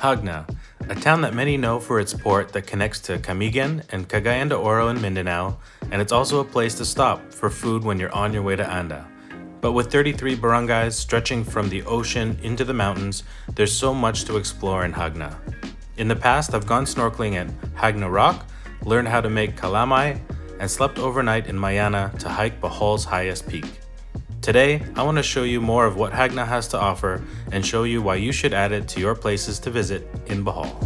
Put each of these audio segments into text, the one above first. Jagna, a town that many know for its port that connects to Camiguin and Cagayan de Oro in Mindanao, and it's also a place to stop for food when you're on your way to Anda. But with 33 barangays stretching from the ocean into the mountains, there's so much to explore in Jagna. In the past, I've gone snorkeling at Jagna Rock, learned how to make calamay, and slept overnight in Mayana to hike Bohol's highest peak. Today, I want to show you more of what Jagna has to offer and show you why you should add it to your places to visit in Bohol.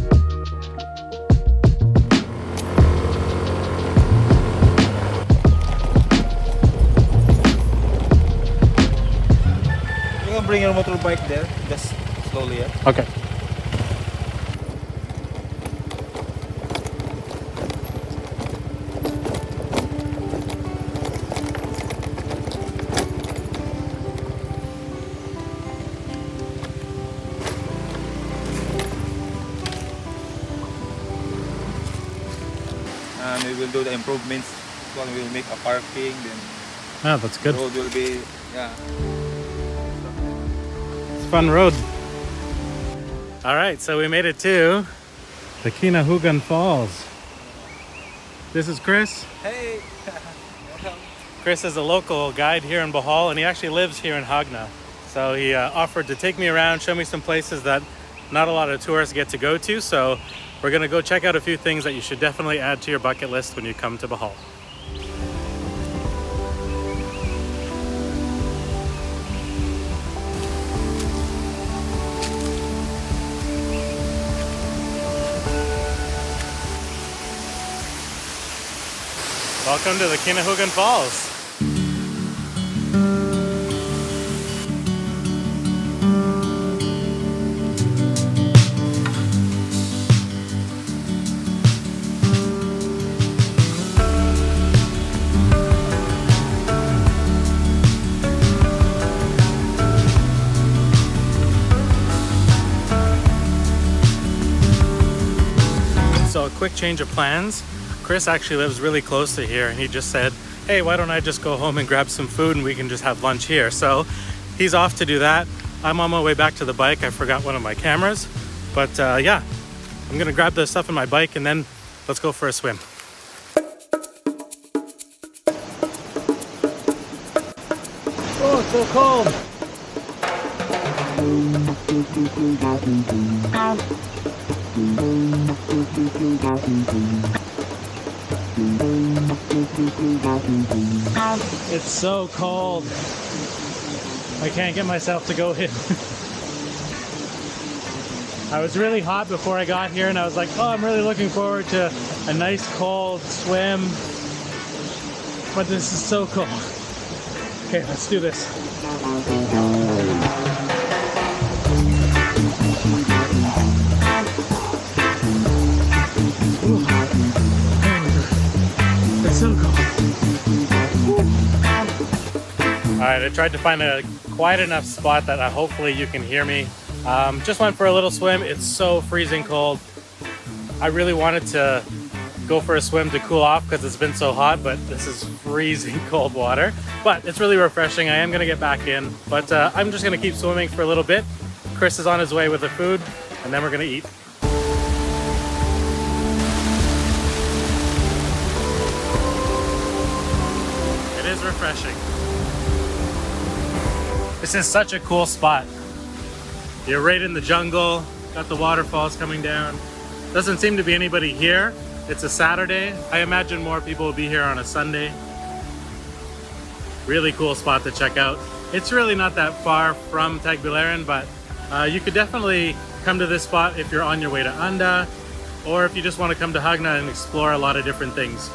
You can bring your motorbike there, just slowly, yeah? Okay. We will do the improvements. One will make a parking, then that's good. The road will be, it's a fun road. All right, so we made it to the Kinahugan Falls. This is Chris. Hey, welcome. Chris is a local guide here in Bohol, and he actually lives here in Jagna. So he offered to take me around, show me some places that not a lot of tourists get to go to. So we're gonna go check out a few things that you should definitely add to your bucket list when you come to Bohol. Welcome to the Kinahugan Falls. So a quick change of plans. Chris actually lives really close to here, and he just said, hey, why don't I just go home and grab some food and we can just have lunch here? So he's off to do that. I'm on my way back to the bike. I forgot one of my cameras, but yeah, I'm gonna grab the stuff in my bike and then let's go for a swim. Oh, it's so cold. It's so cold. I can't get myself to go in. I was really hot before I got here, and I was like, oh, I'm really looking forward to a nice cold swim. But this is so cold. Okay, let's do this. Alright, I tried to find a quiet enough spot that hopefully you can hear me. Just went for a little swim. It's so freezing cold. I really wanted to go for a swim to cool off because it's been so hot, but this is freezing cold water. But it's really refreshing. I am going to get back in, but I'm just going to keep swimming for a little bit. Chris is on his way with the food, and then we're going to eat. It is refreshing. This is such a cool spot. You're right in the jungle, got the waterfalls coming down. Doesn't seem to be anybody here. It's a Saturday. I imagine more people will be here on a Sunday. Really cool spot to check out. It's really not that far from Tagbilaran, but you could definitely come to this spot if you're on your way to Anda, or if you just want to come to Jagna and explore a lot of different things.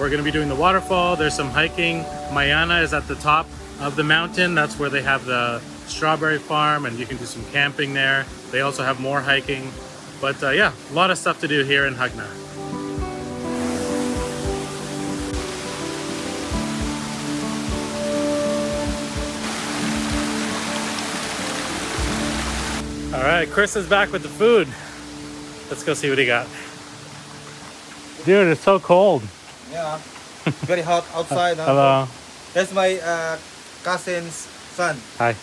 We're going to be doing the waterfall. There's some hiking. Mayana is at the top of the mountain. That's where they have the strawberry farm, and you can do some camping there. They also have more hiking, but yeah, a lot of stuff to do here in Jagna. All right, Chris is back with the food. Let's go see what he got. Dude, it's so cold. Yeah, very hot outside. Huh? Hello. That's my cousin's son. Hi.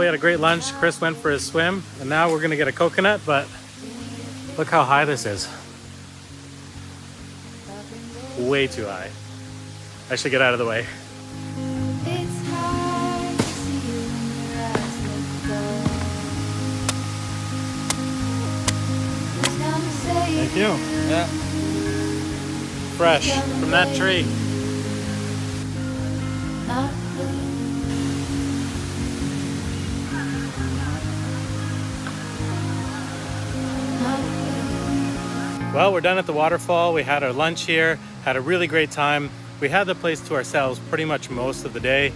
We had a great lunch. Chris went for his swim, and now we're gonna get a coconut, but look how high this is. Way too high. I should get out of the way. Thank you. Yeah. Fresh from that tree. Well, we're done at the waterfall. We had our lunch here, had a really great time. We had the place to ourselves pretty much most of the day.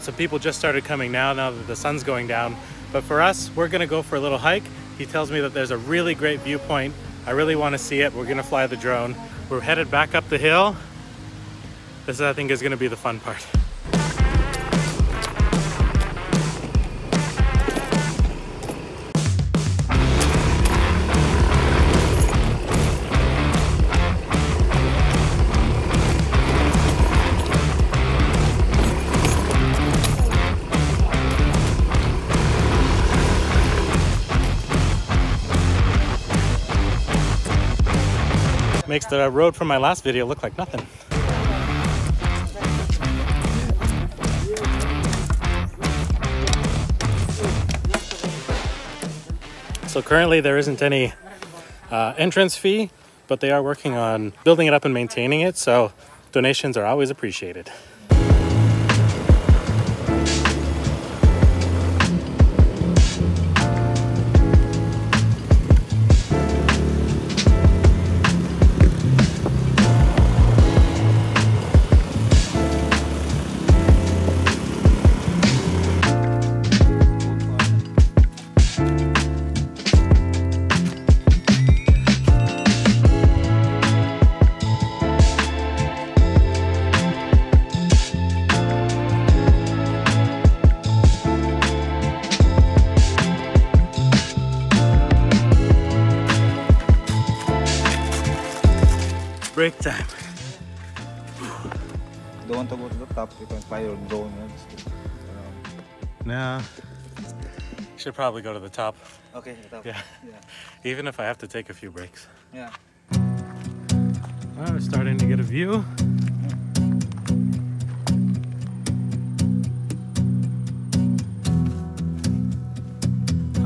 Some people just started coming now that the sun's going down. But for us, we're gonna go for a little hike. He tells me that there's a really great viewpoint. I really wanna see it. We're gonna fly the drone. We're headed back up the hill. This, I think, is gonna be the fun part. Makes the road from my last video look like nothing. So currently there isn't any entrance fee, but they are working on building it up and maintaining it, so donations are always appreciated. Break time. Don't want to go to the top, you can fly your drone. No. Should probably go to the top. Okay, the top. Yeah. Even if I have to take a few breaks. Yeah. Well, we're starting to get a view.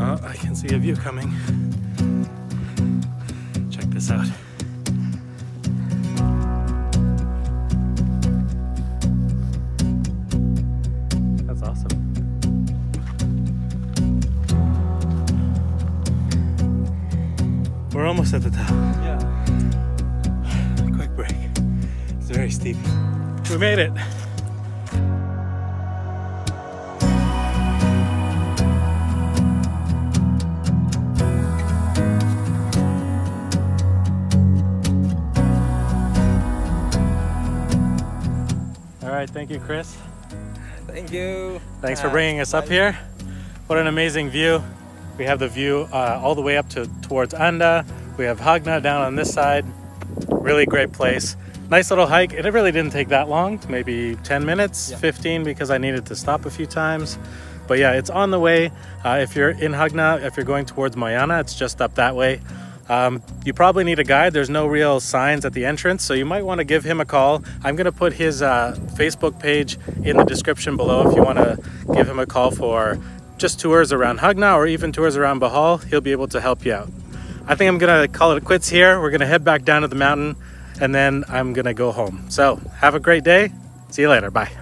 Oh, I can see a view coming. Check this out. We're almost at the top. Yeah. Quick break. It's very steep. We made it. All right, thank you, Chris. Thank you. Thanks for bringing us up here. What an amazing view. We have the view all the way up towards Anda. We have Jagna down on this side. Really great place. Nice little hike. It really didn't take that long, maybe 10 minutes, yeah. 15, because I needed to stop a few times. But yeah, it's on the way. If you're in Jagna, if you're going towards Mayana, it's just up that way. You probably need a guide. There's no real signs at the entrance, so you might want to give him a call. I'm going to put his Facebook page in the description below if you want to give him a call for just tours around Jagna or even tours around Bohol. He'll be able to help you out. I think I'm gonna call it quits here. We're gonna head back down to the mountain and then I'm gonna go home. So have a great day. See you later, bye.